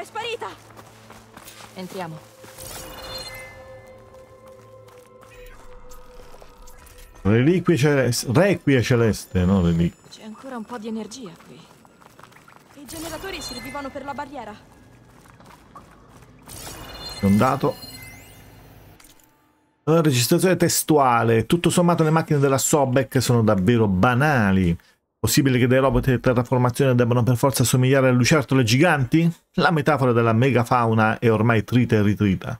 è sparita! Entriamo. Reliquie celeste. Requie celeste, no? C'è ancora un po' di energia qui. I generatori servivano per la barriera. Un dato. Registrazione testuale. Tutto sommato le macchine della Sobeck sono davvero banali. Possibile che dei robot di terraformazione debbano per forza somigliare a lucertole giganti? La metafora della megafauna è ormai trita e ritrita.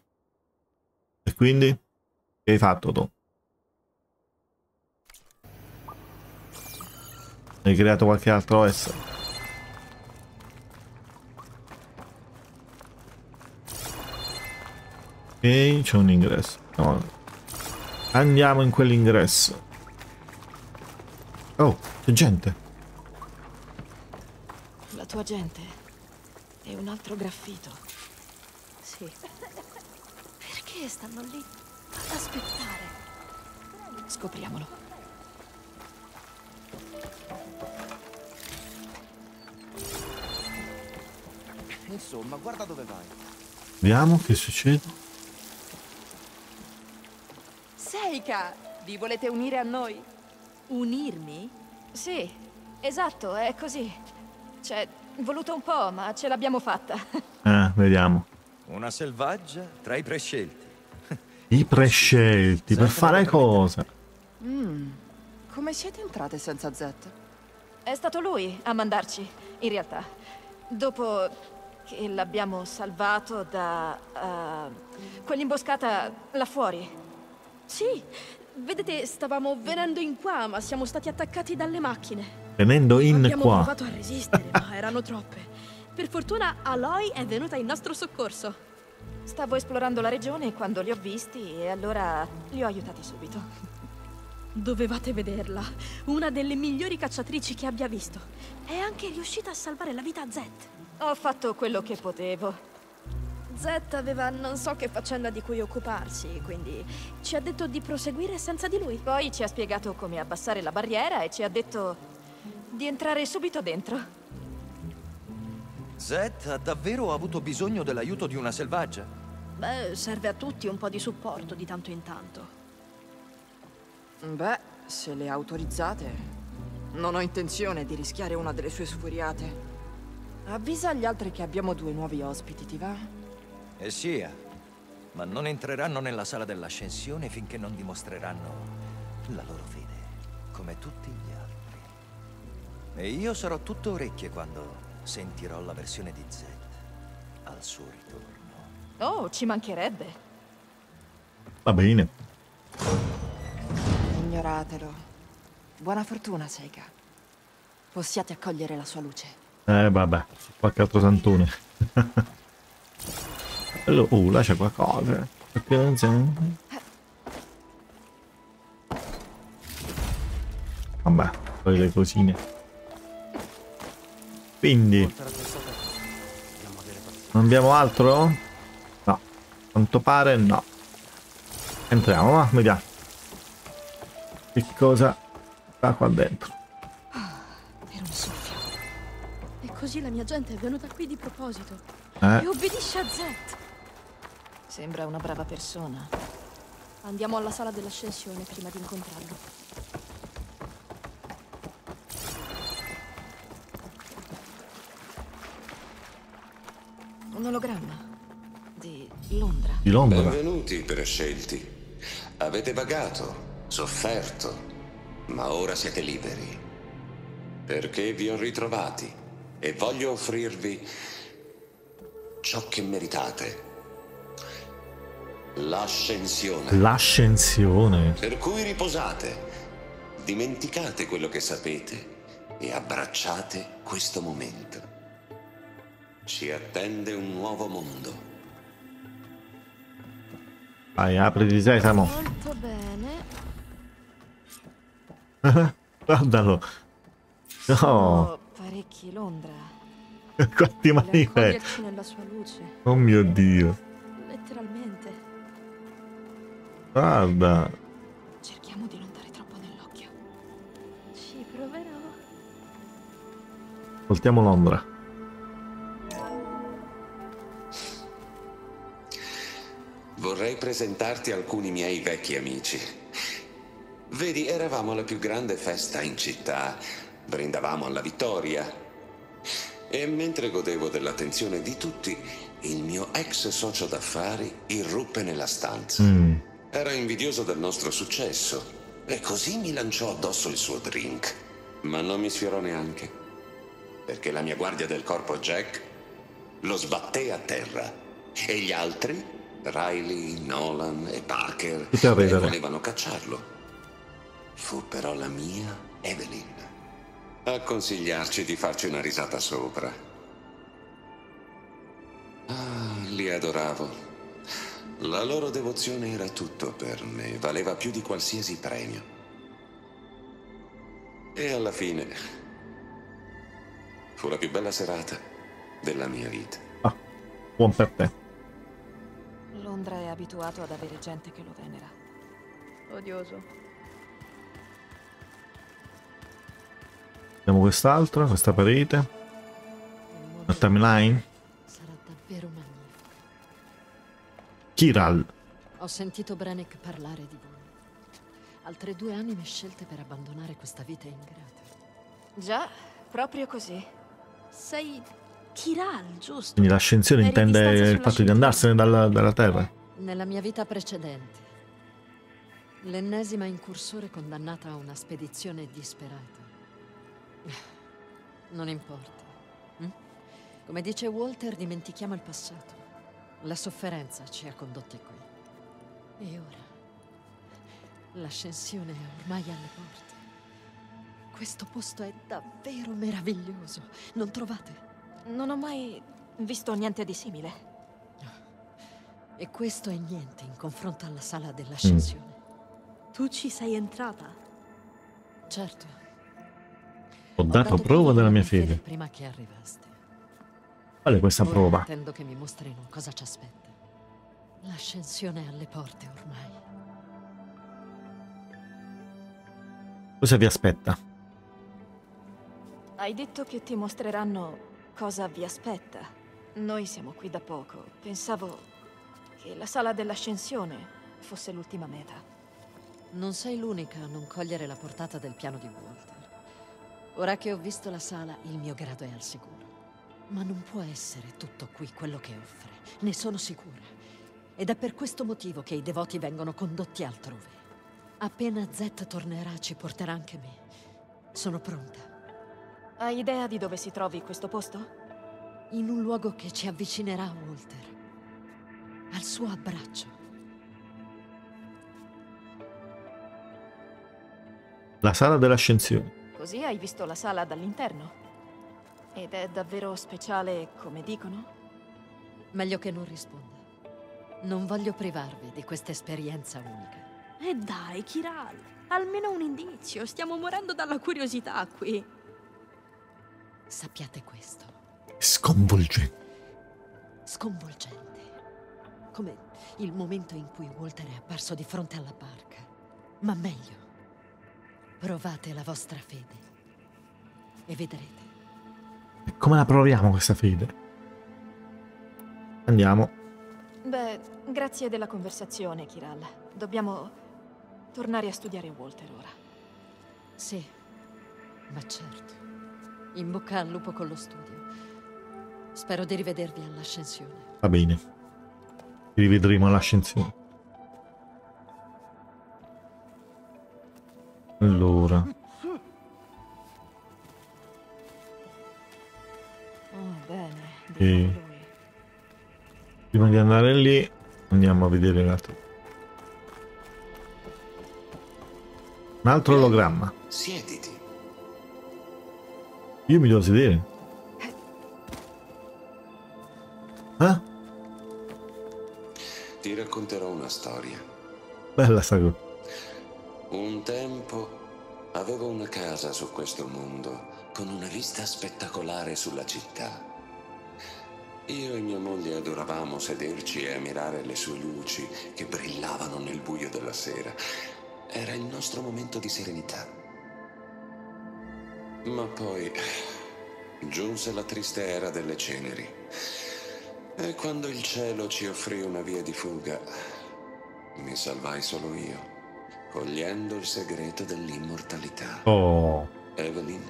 E quindi? Che hai fatto tu? Hai creato qualche altro OS? Ok, c'è un ingresso. No. Andiamo in quell'ingresso. Oh, c'è gente. La tua gente è un altro graffito. Sì. Perché stanno lì ad aspettare? Scopriamolo. Insomma, guarda dove vai. Vediamo che succede. Seyka, vi volete unire a noi? Unirmi? Sì, esatto, è così. C'è voluto un po', ma ce l'abbiamo fatta. Vediamo. Una selvaggia tra i prescelti. I prescelti, per fare cosa? Come siete entrate senza Zed? È stato lui a mandarci, in realtà. Dopo che l'abbiamo salvato da... quell'imboscata là fuori. Sì, vedete, stavamo venendo in qua, ma siamo stati attaccati dalle macchine. Venendo in qua. Abbiamo provato a resistere, ma erano troppe. Per fortuna Aloy è venuta in nostro soccorso. Stavo esplorando la regione quando li ho visti e allora li ho aiutati subito. Dovevate vederla. Una delle migliori cacciatrici che abbia visto. È anche riuscita a salvare la vita a Zed. Ho fatto quello che potevo. Zed aveva non so che faccenda di cui occuparsi, quindi ci ha detto di proseguire senza di lui. Poi ci ha spiegato come abbassare la barriera e ci ha detto di entrare subito dentro. Zed ha davvero avuto bisogno dell'aiuto di una selvaggia? Beh, serve a tutti un po' di supporto di tanto in tanto. Beh, se le autorizzate, non ho intenzione di rischiare una delle sue sfuriate. Avvisa gli altri che abbiamo due nuovi ospiti, ti va? E sia, ma non entreranno nella sala dell'ascensione finché non dimostreranno la loro fede, come tutti gli altri. E io sarò tutto orecchie quando sentirò la versione di Zed al suo ritorno. Oh, ci mancherebbe. Va bene. Ignoratelo. Buona fortuna, Seyka. Possiate accogliere la sua luce. Vabbè, qualche altro santone. Allora, là c'è qualcosa. Vabbè, poi le cosine. Quindi non abbiamo altro? No, quanto pare no. Entriamo, ma vediamo che cosa sta qua dentro. Era un soffio. E così la mia gente è venuta qui di proposito. E obbedisce a Zed. Sembra una brava persona. Andiamo alla sala dell'ascensione prima di incontrarlo. Un ologramma di Londra. Di Londra. Benvenuti, prescelti. Avete vagato, sofferto, ma ora siete liberi. Perché vi ho ritrovati e voglio offrirvi ciò che meritate. L'ascensione. L'ascensione. Per cui riposate, dimenticate quello che sapete e abbracciate questo momento. Ci attende un nuovo mondo. Vai, apri di sesamo. Molto bene. Guardalo. No. Sono parecchi Londra. Quanti maniere. Oh mio Dio. Letteralmente. Guarda. Cerchiamo di non dare troppo nell'occhio. Ci proverò. Voltiamo Londra. presentarti alcuni miei vecchi amici. Vedi, eravamo alla più grande festa in città, brindavamo alla vittoria. E mentre godevo dell'attenzione di tutti, il mio ex socio d'affari irruppe nella stanza. Era invidioso del nostro successo e così mi lanciò addosso il suo drink. Ma non mi sfiorò neanche, perché la mia guardia del corpo Jack lo sbatté a terra e gli altri, Riley, Nolan e Parker, volevano cacciarlo. Fu però la mia Evelyn a consigliarci di farci una risata sopra. Ah, li adoravo. La loro devozione era tutto per me, valeva più di qualsiasi premio. E alla fine fu la più bella serata della mia vita. Ah, buon per te. Londra è abituato ad avere gente che lo venera. Odioso. Vediamo quest'altra, questa parete. La timeline. Sarà davvero magnifico. Kiral. Ho sentito Brenek parlare di voi. Altre 2 anime scelte per abbandonare questa vita ingrata. Già, proprio così. Sei Kiral, giusto? Quindi l'ascensione intende il fatto di andarsene dalla Terra. Nella mia vita precedente, l'ennesima incursore condannata a una spedizione disperata. Non importa. Come dice Walter, dimentichiamo il passato. La sofferenza ci ha condotti qui. E ora l'ascensione è ormai alle porte. Questo posto è davvero meraviglioso, non trovate? Non ho mai visto niente di simile. E questo è niente in confronto alla sala dell'ascensione. Tu ci sei entrata? Certo. Ho dato prova della mia fede prima che arrivaste. Qual è questa prova? Attendo che mi mostrino cosa ci aspetta. L'ascensione è alle porte ormai. Cosa vi aspetta? Hai detto che ti mostreranno cosa vi aspetta. Noi siamo qui da poco. Pensavo che la sala dell'ascensione fosse l'ultima meta. Non sei l'unica a non cogliere la portata del piano di Walter. Ora che ho visto la sala, il mio grado è al sicuro. Ma non può essere tutto qui quello che offre, ne sono sicura. Ed è per questo motivo che i devoti vengono condotti altrove. Appena Zed tornerà, ci porterà anche me. Sono pronta. Hai idea di dove si trovi questo posto? In un luogo che ci avvicinerà a Walter. Al suo abbraccio. La sala dell'ascensione. Così hai visto la sala dall'interno? Ed è davvero speciale, come dicono? Meglio che non risponda. Non voglio privarvi di questa esperienza unica. E dai, Kiral, almeno un indizio. Stiamo morendo dalla curiosità qui. Sappiate questo. Sconvolgente. Sconvolgente. Come il momento in cui Walter è apparso di fronte alla barca. Ma meglio. Provate la vostra fede. E vedrete. Come la proviamo questa fede? Andiamo. Beh, grazie della conversazione, Kiral. Dobbiamo tornare a studiare Walter ora. Sì, ma certo. In bocca al lupo con lo studio. Spero di rivedervi all'ascensione. Va bene. Ci rivedremo all'ascensione. Allora... E prima di andare lì andiamo a vedere l'altro. Un altro ologramma. Siediti. Io mi devo sedere. Eh? Ti racconterò una storia. Bella sta cosa. Un tempo avevo una casa su questo mondo con una vista spettacolare sulla città. Io e mia moglie adoravamo sederci e ammirare le sue luci che brillavano nel buio della sera. Era il nostro momento di serenità. Ma poi giunse la triste era delle ceneri. E quando il cielo ci offrì una via di fuga, Mi salvai solo io, cogliendo il segreto dell'immortalità. Oh. Evelyn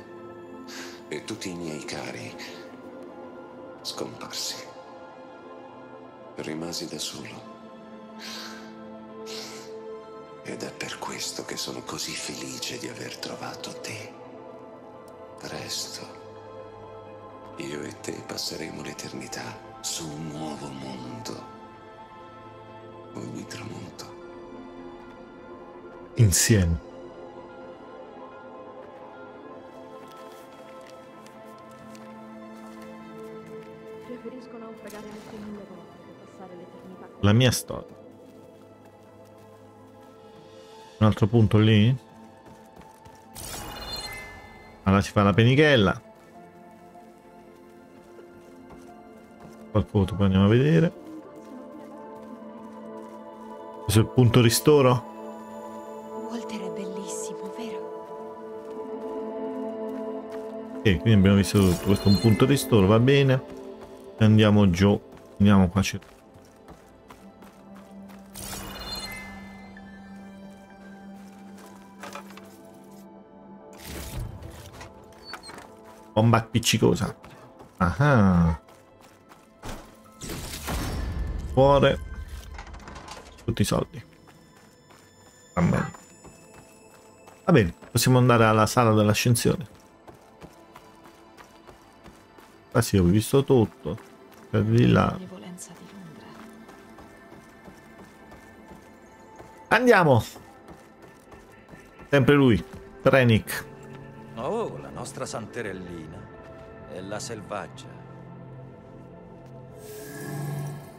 e tutti i miei cari scomparsi. Rimasi da solo. Ed è per questo che sono così felice di aver trovato te. Presto io e te passeremo l'eternità su un nuovo mondo. Ogni tramonto insieme. Preferisco non pagare anche mille volte per passare l'eternità. La mia storia. Un altro punto lì? Allora ci fa la penichella. Qualcosa poi andiamo a vedere. Questo è il punto ristoro. Walter è bellissimo, vero? Ok, quindi abbiamo visto tutto. Questo è un punto ristoro, va bene. Andiamo giù. Andiamo qua. Bomba appiccicosa. Ah. Cuore. Tutti i soldi. Va bene. Va bene. Possiamo andare alla sala dell'ascensione. Ah sì, ho visto tutto. Per di là. Andiamo. Sempre lui. Brenek. Oh, la nostra santerellina è la selvaggia.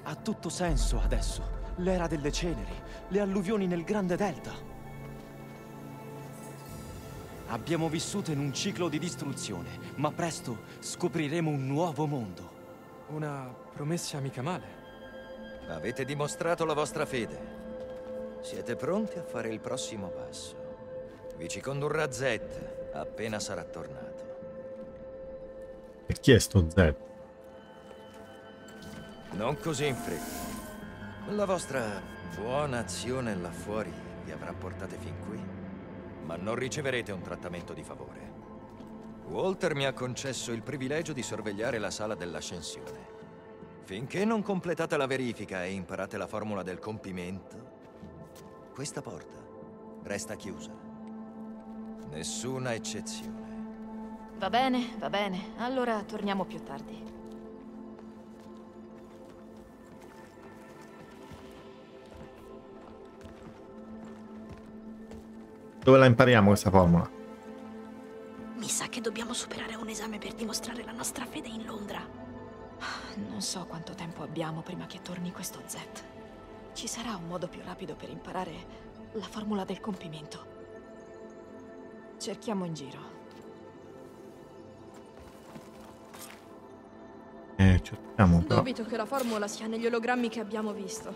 Ha tutto senso adesso, l'era delle ceneri, le alluvioni nel grande delta. Abbiamo vissuto in un ciclo di distruzione, ma presto scopriremo un nuovo mondo. Una promessa mica male. Avete dimostrato la vostra fede. Siete pronti a fare il prossimo passo. Vi ci condurrà Zed. Appena sarà tornato. E chi è sto Zed? Non così in fretta. La vostra buona azione là fuori vi avrà portate fin qui, ma non riceverete un trattamento di favore. Walter mi ha concesso il privilegio di sorvegliare la sala dell'ascensione. Finché non completate la verifica e imparate la formula del compimento, questa porta resta chiusa. Nessuna eccezione. Va bene, allora torniamo più tardi. Dove la impariamo questa formula? Mi sa che dobbiamo superare un esame per dimostrare la nostra fede in Londra. Non so quanto tempo abbiamo prima che torni questo Z. Ci sarà un modo più rapido per imparare la formula del compimento. Cerchiamo in giro. Cerchiamo. Dubito che la formula sia negli ologrammi che abbiamo visto.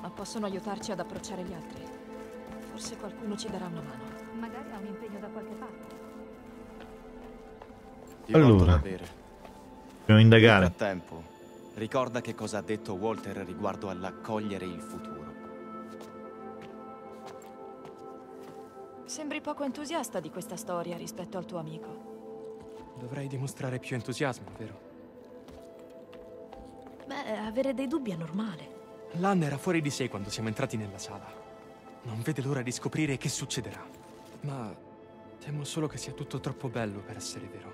Ma possono aiutarci ad approcciare gli altri. Forse qualcuno ci darà una mano. Magari ha un impegno da qualche parte. Allora, dobbiamo indagare. Nel frattempo, ricorda che cosa ha detto Walter riguardo all'accogliere il futuro. Sembri poco entusiasta di questa storia rispetto al tuo amico. Dovrei dimostrare più entusiasmo, vero? Beh, avere dei dubbi è normale. Lan era fuori di sé quando siamo entrati nella sala. Non vede l'ora di scoprire che succederà. Ma temo solo che sia tutto troppo bello per essere vero.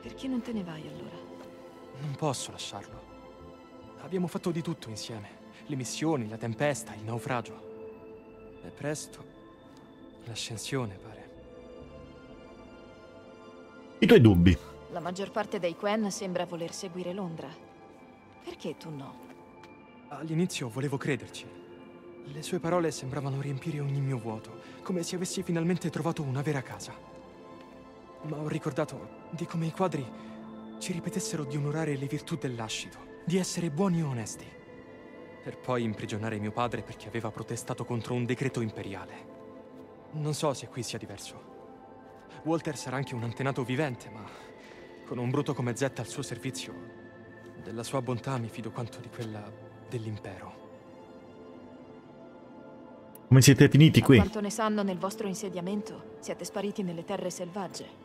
Perché non te ne vai allora? Non posso lasciarlo. Abbiamo fatto di tutto insieme. Le missioni, la tempesta, il naufragio. E presto... l'ascensione, pare. I tuoi dubbi. La maggior parte dei Quen sembra voler seguire Londra. Perché tu no? All'inizio volevo crederci. Le sue parole sembravano riempire ogni mio vuoto, come se avessi finalmente trovato una vera casa. Ma ho ricordato di come i quadri ci ripetessero di onorare le virtù dell'ascito, di essere buoni e onesti. Per poi imprigionare mio padre perché aveva protestato contro un decreto imperiale. Non so se qui sia diverso. Walter sarà anche un antenato vivente, ma con un bruto come Zed al suo servizio, della sua bontà mi fido quanto di quella dell'impero. Come siete finiti qui? Quanto ne sanno nel vostro insediamento? Siete spariti nelle terre selvagge.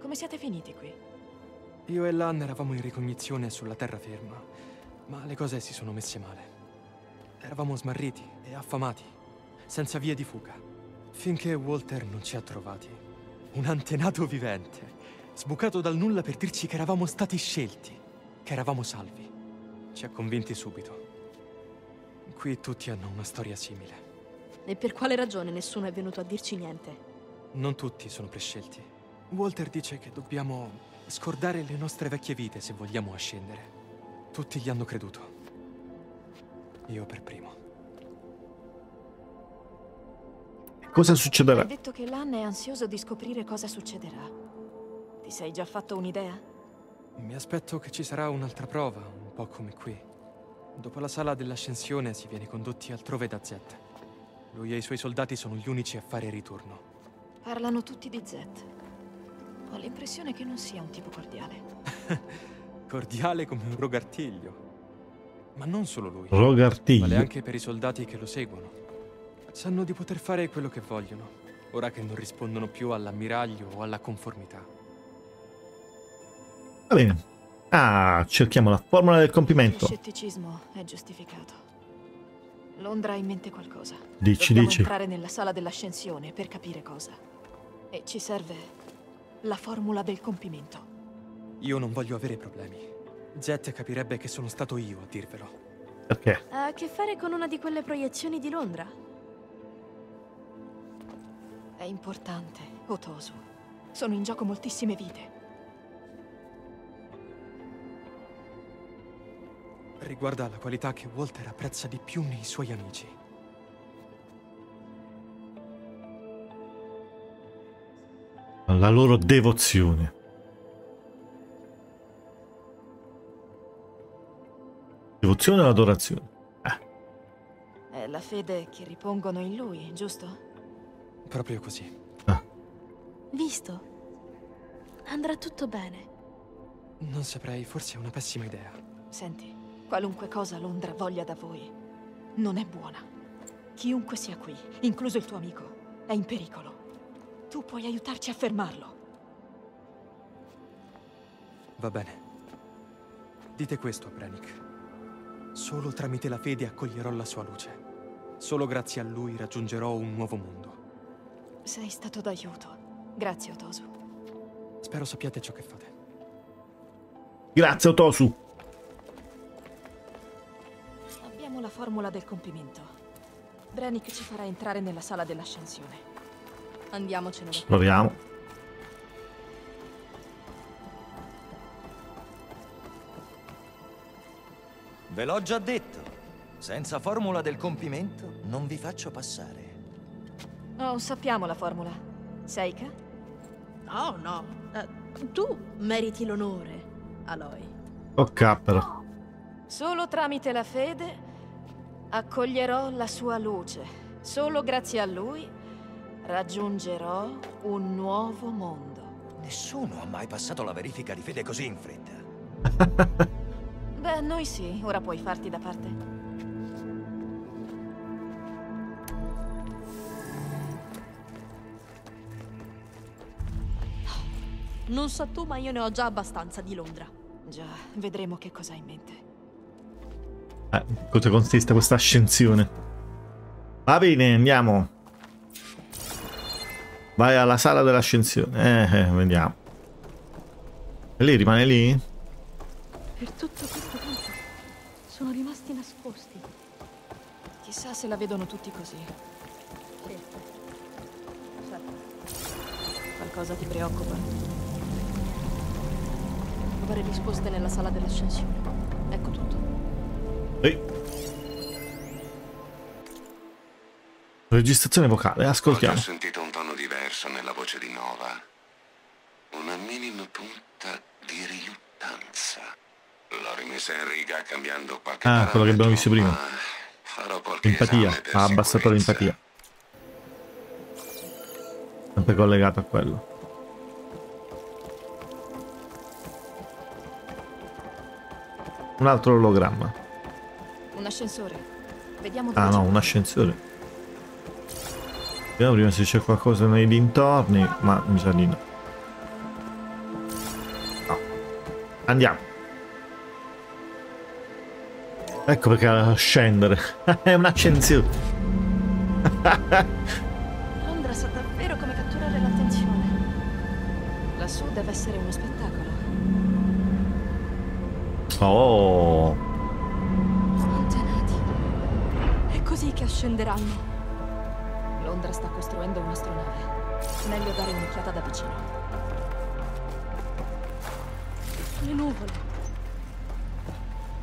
Come siete finiti qui? Io e Lan eravamo in ricognizione sulla terraferma, ma le cose si sono messe male. Eravamo smarriti e affamati, senza vie di fuga, finché Walter non ci ha trovati. Un antenato vivente, sbucato dal nulla per dirci che eravamo stati scelti, che eravamo salvi. Ci ha convinti subito. Qui tutti hanno una storia simile. E per quale ragione nessuno è venuto a dirci niente? Non tutti sono prescelti. Walter dice che dobbiamo scordare le nostre vecchie vite se vogliamo ascendere. Tutti gli hanno creduto. Io per primo. Cosa succederà? Hai detto che Lan è ansioso di scoprire cosa succederà. Ti sei già fatto un'idea? Mi aspetto che ci sarà un'altra prova, un po' come qui. Dopo la sala dell'ascensione si viene condotti altrove da Zed. Lui e i suoi soldati sono gli unici a fare ritorno. Parlano tutti di Zed. Ho l'impressione che non sia un tipo cordiale. Cordiale come un rogartiglio. Ma non solo lui, vale anche per i soldati che lo seguono. Sanno di poter fare quello che vogliono, ora che non rispondono più all'ammiraglio o alla conformità. Va bene. Ah, cerchiamo la formula del compimento. Il scetticismo è giustificato. Londra ha in mente qualcosa. Dobbiamo entrare nella sala dell'ascensione per capire cosa. E ci serve la formula del compimento. Io non voglio avere problemi. Zed capirebbe che sono stato io a dirvelo. Perché? Ha a che fare con una di quelle proiezioni di Londra? È importante, Otosu. Sono in gioco moltissime vite. Riguarda la qualità che Walter apprezza di più nei suoi amici. La loro devozione. Devozione o adorazione? È la fede che ripongono in lui, giusto? Proprio così. Ah. Visto? Andrà tutto bene. Non saprei, forse è una pessima idea. Senti, qualunque cosa Londra voglia da voi, non è buona. Chiunque sia qui, incluso il tuo amico, è in pericolo. Tu puoi aiutarci a fermarlo. Va bene. Dite questo a Brenek. Solo tramite la fede accoglierò la sua luce. Solo grazie a lui raggiungerò un nuovo mondo. Sei stato d'aiuto. Grazie, Otosu. Spero sappiate ciò che fate. Grazie, Otosu. Abbiamo la formula del compimento. Brenek ci farà entrare nella sala dell'ascensione. Andiamocene. Proviamo. Ve l'ho già detto, senza formula del compimento non vi faccio passare. Oh, sappiamo la formula. Seyka? Oh, no. Tu meriti l'onore, Aloy. Oh, capra. Solo tramite la fede accoglierò la sua luce. Solo grazie a lui raggiungerò un nuovo mondo. Nessuno ha mai passato la verifica di fede così in fretta. Beh, noi sì, ora puoi farti da parte. Non so tu, ma io ne ho già abbastanza di Londra. Già, vedremo che cosa hai in mente. Cosa consiste questa ascensione? Va bene, andiamo. Vai alla sala dell'ascensione. Vediamo. E lei rimane lì? Per tutto questo tempo sono rimasti nascosti. Chissà se la vedono tutti così. Qualcosa ti preoccupa? Trovare risposte nella sala dell'ascensione. Ecco tutto. Registrazione vocale, ascoltiamo. Ho sentito un tono diverso nella voce di Nova. Una minima punta di riluttanza. L'ho rimessa in riga cambiando qualche parametro. Ah, quello che abbiamo visto prima. Empatia, ha abbassato l'empatia. Sempre collegato a quello. Un altro ologramma. Un ascensore. Vediamo. Ah no, un ascensore. Vediamo prima se c'è qualcosa nei dintorni, ma mi sa di no. No. Andiamo. Ecco perché scendere. È un'ascensione. Londra sa davvero come catturare l'attenzione. Lassù deve essere uno spettacolo. Oh. Scongenati. È così che ascenderanno. Londra sta costruendo un'astronave. Meglio dare un'occhiata da vicino. Le nuvole.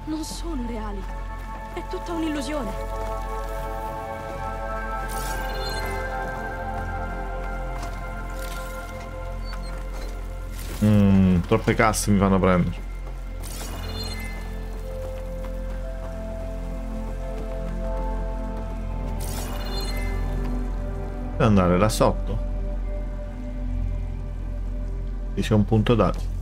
Non sono reali. È tutta un'illusione. Troppe casse mi fanno prendere. Devo andare là sotto. Qui c'è un punto d'arte.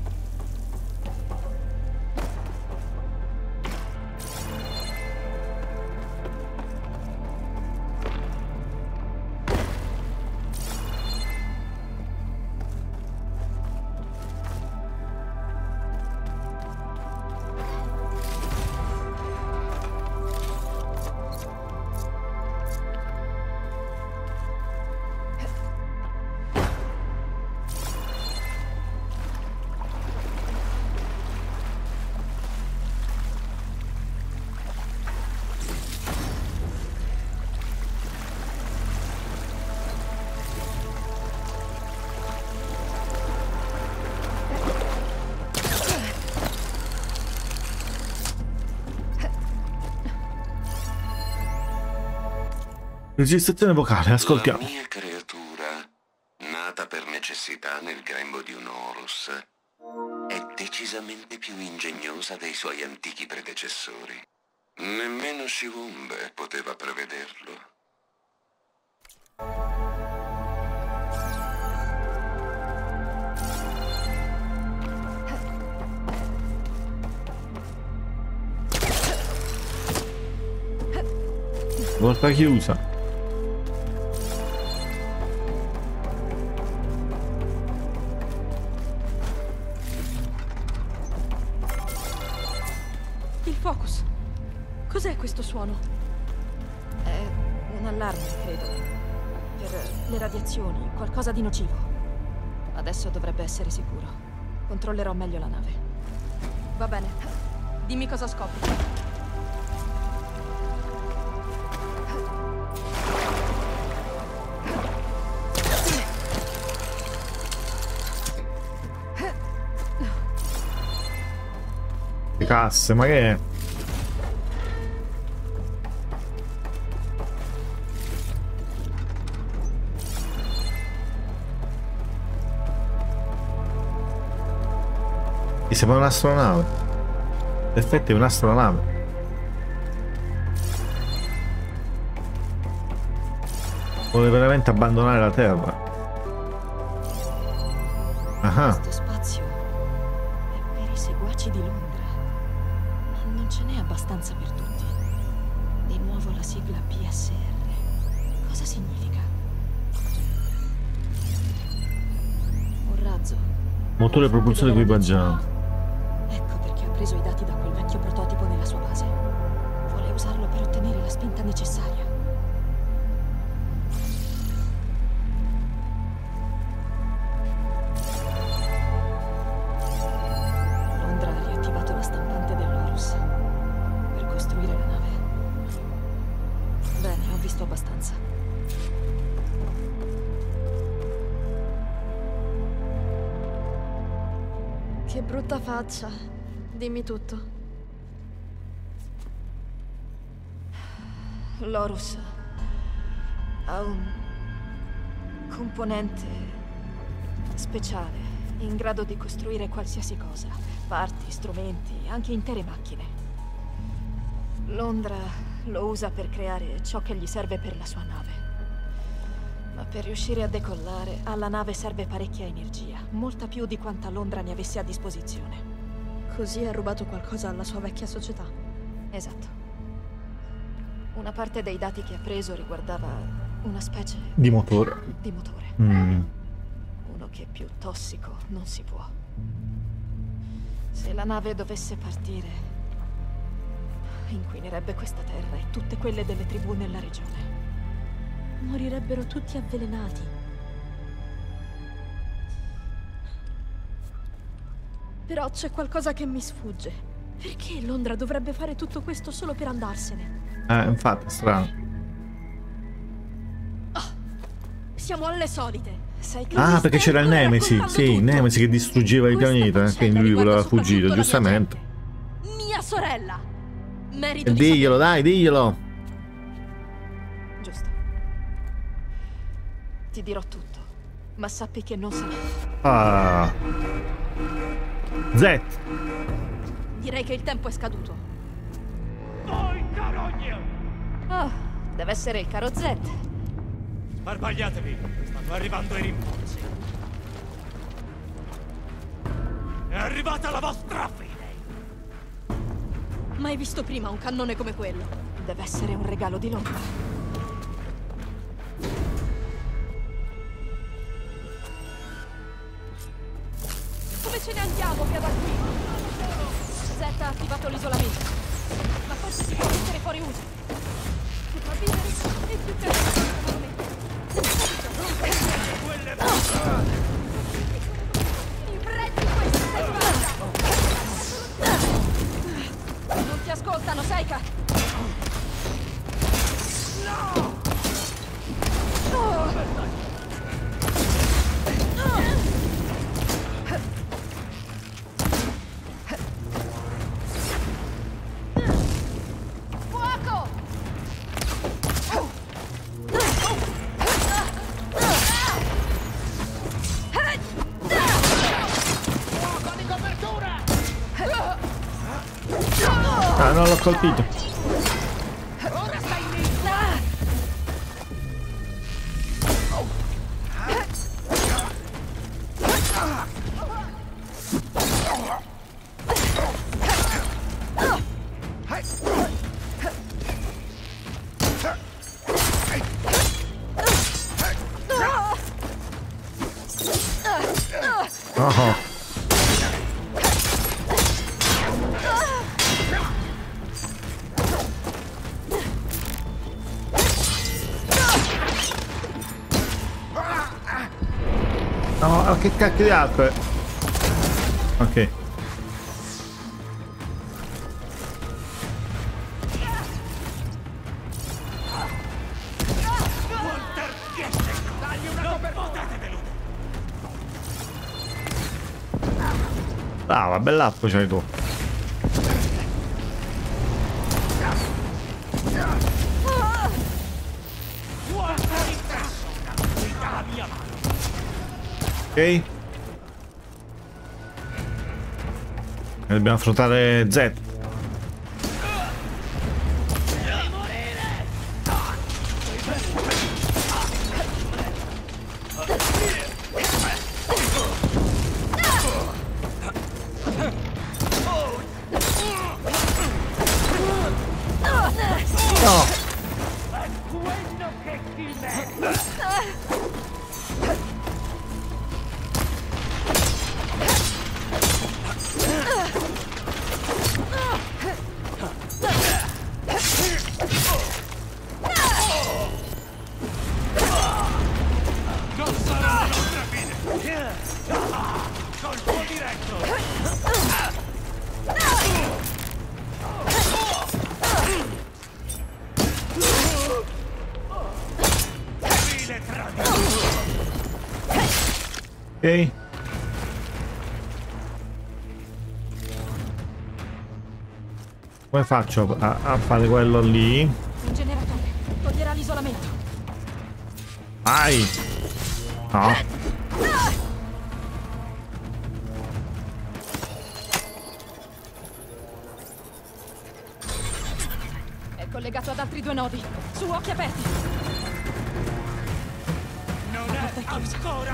Registrazione vocale, ascoltiamo. La mia creatura, nata per necessità nel grembo di un Horus, è decisamente più ingegnosa dei suoi antichi predecessori. Nemmeno Shivombe poteva prevederlo. Porta chiusa. Suono. È un allarme, credo. Per le radiazioni, qualcosa di nocivo. Adesso dovrebbe essere sicuro. Controllerò meglio la nave. Va bene. Dimmi cosa scopri. Che cazzo, ma che è? Sembra un'astronave. In effetti è un'astronave. Vuole veramente abbandonare la Terra. Aha. Questo spazio è per i seguaci di Londra, ma non ce n'è abbastanza per tutti. Di nuovo la sigla PSR. Cosa significa? Un razzo. Motore propulsore equipaggiato. I dati da quel vecchio prototipo nella sua base. Vuole usarlo per ottenere la spinta necessaria. Londra ha riattivato la stampante dell'Horus per costruire la nave. Bene, ho visto abbastanza. Che brutta faccia. Dimmi tutto. L'Horus ha un componente speciale in grado di costruire qualsiasi cosa, parti, strumenti, anche intere macchine. Londra lo usa per creare ciò che gli serve per la sua nave. Ma per riuscire a decollare, alla nave serve parecchia energia, molta più di quanta Londra ne avesse a disposizione. Così ha rubato qualcosa alla sua vecchia società. Esatto. Una parte dei dati che ha preso riguardava Una specie di motore. Di motore. Uno che è più tossico non si può. Se la nave dovesse partire, inquinerebbe questa terra e tutte quelle delle tribù nella regione. Morirebbero tutti avvelenati. Però c'è qualcosa che mi sfugge. Perché Londra dovrebbe fare tutto questo solo per andarsene? Infatti, strano. Siamo alle solite. Ah, perché c'era il Nemesi. Sì, il Nemesi che distruggeva il pianeta. Quindi lui voleva fuggire, giustamente. Mia sorella. Merito. Diglielo, dai, diglielo. Giusto. Ti dirò tutto. Ma sappi che non sarà. Ah. Zed. Direi che il tempo è scaduto. Oh, deve essere il caro Zed. Barbagliatevi, stanno arrivando i rimborsi. È arrivata la vostra fine. Mai visto prima un cannone come quello. Deve essere un regalo di Londra. Come ce ne andiamo via da qui? Zed ha attivato l'isolamento. Ma forse si può mettere fuori uso. Più fa vivere e più per... Non ti ascoltano, Seyka. No! Non l'ho colpito. Ora stai lì. Oh. No, che cacchio di acqua. Ok. Brava, bell'acqua c'hai tu. Ok. Dobbiamo affrontare Zed. No. Ok. Come faccio a fare quello lì? Un generatore toglierà l'isolamento. Vai. No. È collegato ad altri due nodi. Su, occhi aperti.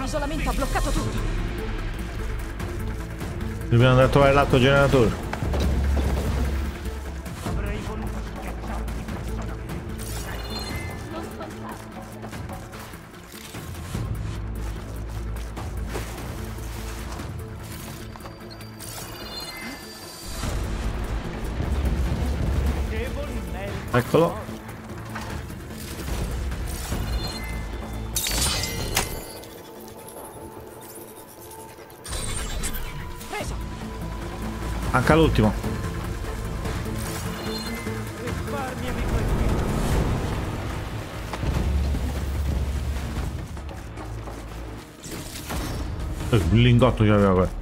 L'isolamento ha bloccato tutto. Dobbiamo andare a trovare l'altro generatore. Eccolo. Anche l'ultimo. Il lingotto che aveva qua.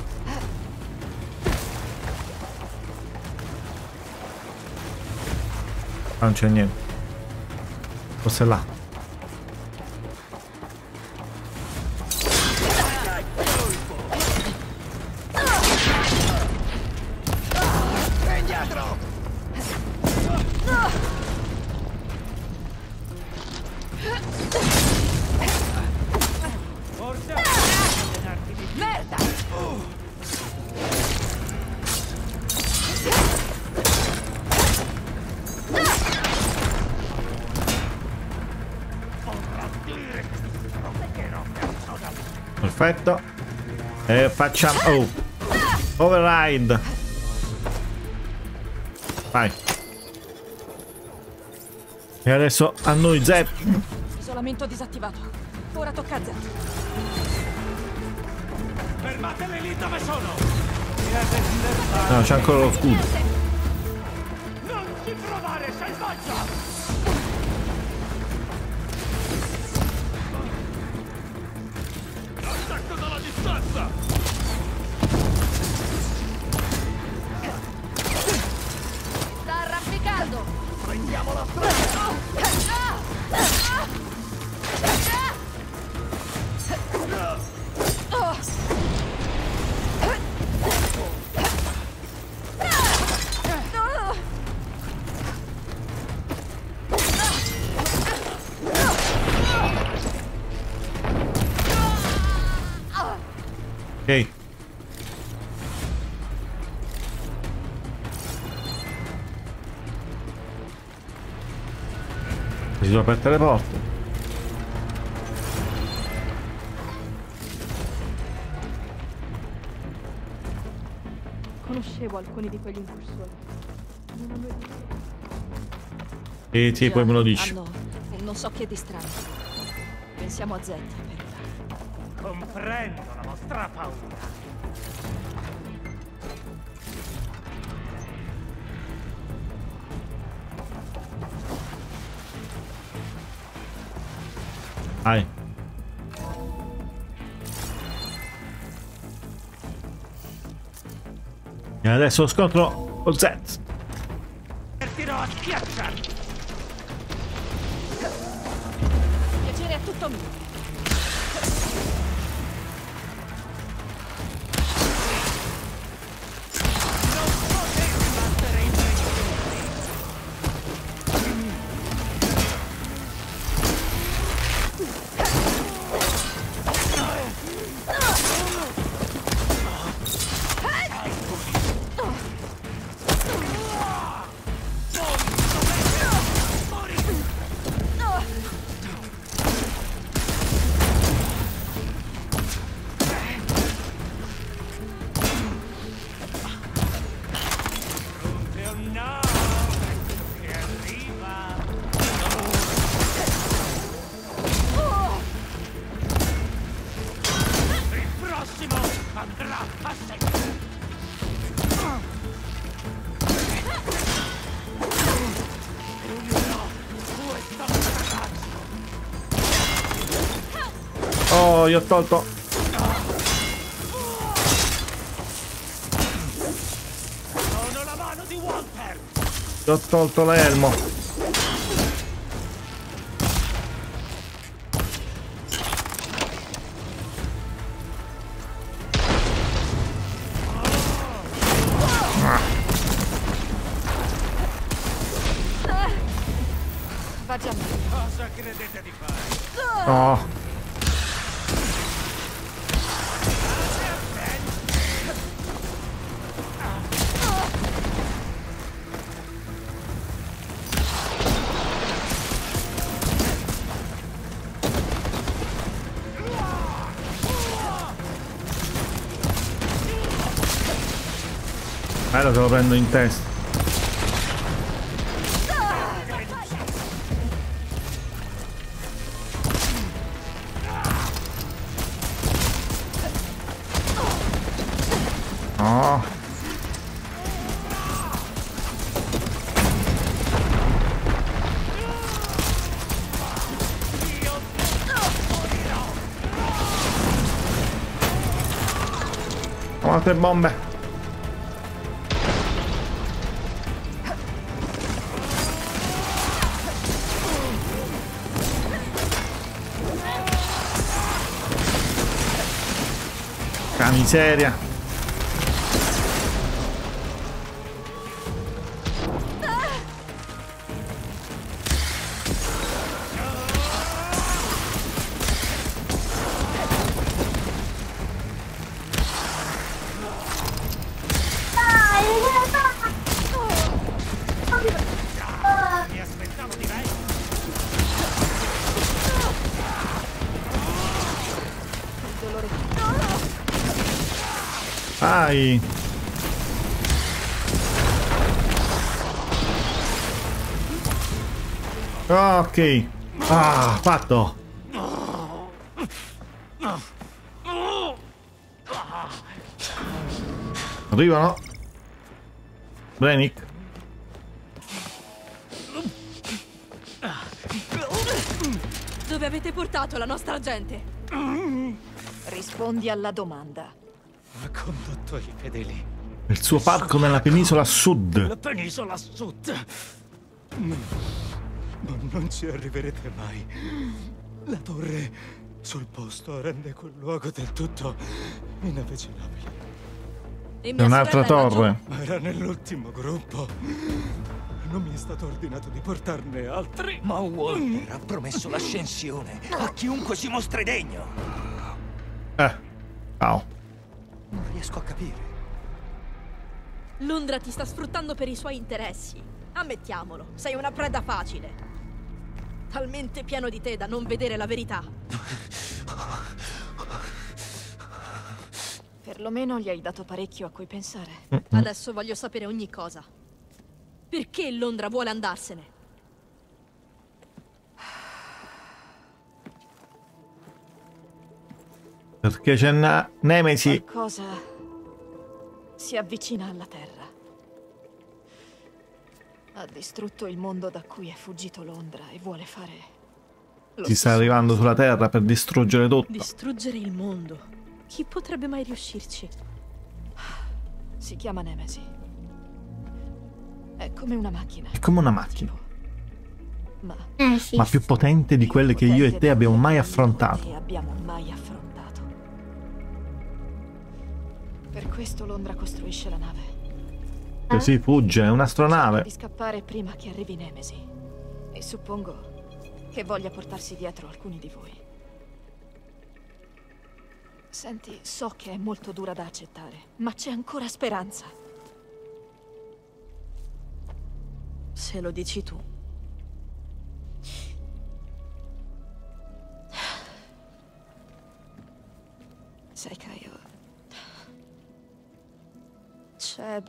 Non c'è niente. Forse là. Perfetto. E facciamo override. Vai. E adesso a noi Zed. Isolamento disattivato. Ora tocca a Zed. Fermatele lì dove sono. No, c'è ancora lo scudo. Non ci provare, selvaggio. Sta arrampicando. Prendiamo la strada. Ok. Si sono aperte le porte. Conoscevo alcuni di quegli incursori. Sì, poi me lo dici. Non so chi è distratto. Pensiamo a Zed. Comprendo la vostra paura. Vai. E adesso lo scontro con Zed. Partirò a schiacciarmi. Piacere è tutto mio. Gli ho tolto. Sono la mano di Walter. Gli ho tolto l'elmo. Cosa credete di fare? No. Te lo prendo in testa. Ho altre bombe. Ca miseria. Vai. Ok. Ah, fatto. Arrivano. Brenek. Dove avete portato la nostra gente? Rispondi alla domanda. Ha condotto i fedeli. Il suo parco nella penisola sud. La penisola sud. Ma non ci arriverete mai. La torre sul posto rende quel luogo del tutto inavvicinabile. È un'altra torre. Ma era nell'ultimo gruppo. Non mi è stato ordinato di portarne altri. Ma Walter ha promesso l'ascensione a chiunque si mostri degno. Ciao. Non riesco a capire. Londra ti sta sfruttando per i suoi interessi. Ammettiamolo, sei una preda facile. Talmente pieno di te da non vedere la verità. Perlomeno gli hai dato parecchio a cui pensare. Adesso voglio sapere ogni cosa. Perché Londra vuole andarsene? Perché c'è una Nemesi. Qualcosa si avvicina alla Terra. Ha distrutto il mondo da cui è fuggito Londra e vuole fare... Si sta arrivando sulla Terra per distruggere tutto. Distruggere il mondo? Chi potrebbe mai riuscirci? Si chiama Nemesi. È come una macchina. È come una macchina. Ma più potente di quelle che io e te abbiamo mai affrontato. Per questo Londra costruisce la nave. Così fugge, è un'astronave. Di scappare prima che arrivi Nemesi. E suppongo che voglia portarsi dietro alcuni di voi. Senti, so che è molto dura da accettare, ma c'è ancora speranza. Se lo dici tu. Seyka, io... C'è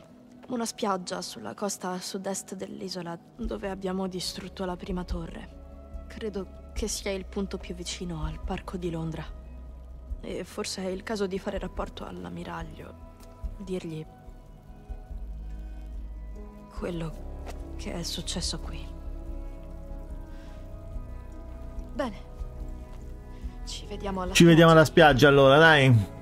una spiaggia sulla costa a sud-est dell'isola dove abbiamo distrutto la prima torre. Credo che sia il punto più vicino al parco di Londra. E forse è il caso di fare rapporto all'ammiraglio. Dirgli quello che è successo qui. Bene. Ci vediamo alla spiaggia allora, dai.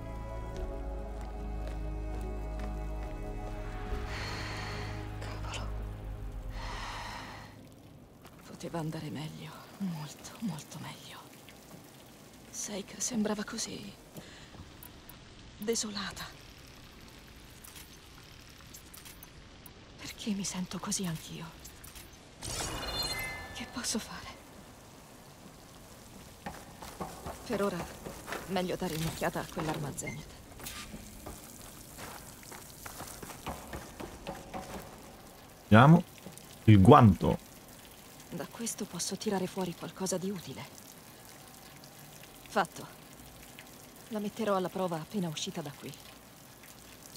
Poteva andare meglio, molto, molto meglio. Seyka sembrava così... desolata. Perché mi sento così anch'io? Che posso fare? Per ora, meglio dare un'occhiata a quell'arma Zenith. Vediamo il guanto. Da questo posso tirare fuori qualcosa di utile. Fatto. La metterò alla prova appena uscita da qui.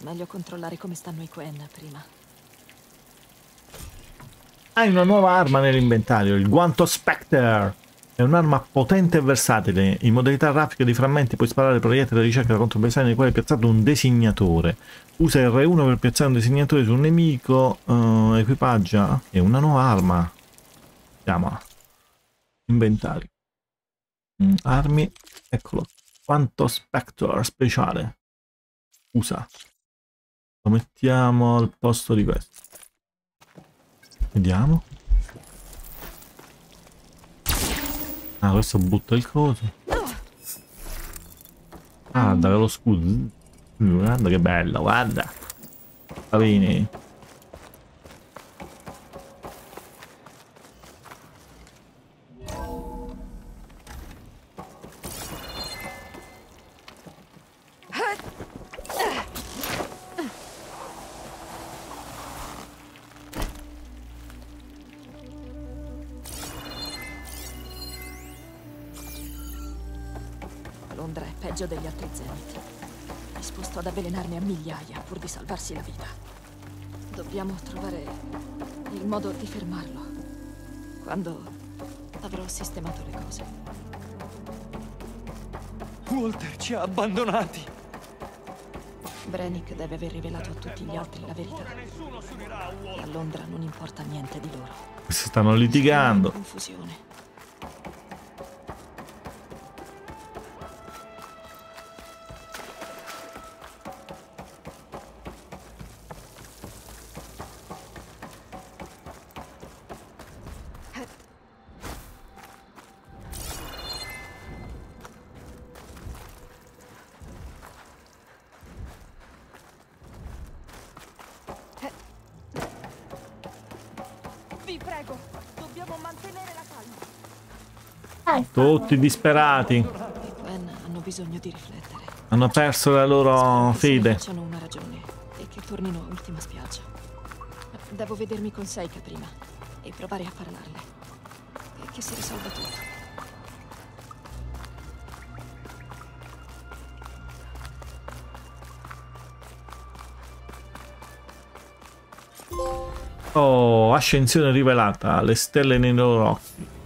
Meglio controllare come stanno i Quen prima. Hai una nuova arma nell'inventario, il Guanto Spectre. È un'arma potente e versatile. In modalità raffica di frammenti puoi sparare proiettili da ricerca contro bersagli nei quali è piazzato un designatore. Usa R1 per piazzare un designatore su un nemico. Equipaggia. È una nuova arma. Inventario. Armi. Eccolo. Guanto Spectre speciale. Usa. Lo mettiamo al posto di questo. Vediamo. Ah, questo butta il coso. Ah, dai, lo scudo. Guarda che bello, guarda. Cavini. Londra è peggio degli altri Zenith. È disposto ad avvelenarne a migliaia pur di salvarsi la vita. Dobbiamo trovare il modo di fermarlo. Quando avrò sistemato le cose. Walter ci ha abbandonati. Brenek deve aver rivelato a tutti gli altri la verità. A Londra non importa niente di loro. Si stanno litigando. È una confusione. Prego, dobbiamo mantenere la calma. Tutti disperati. Hanno bisogno di riflettere. Hanno perso la loro fede. Hanno una ragione e che tornino all'ultima spiaggia. Devo vedermi con Seyka prima e provare a parlarle e che si risolva tutto. Oh, ascensione rivelata, le stelle nei loro occhi.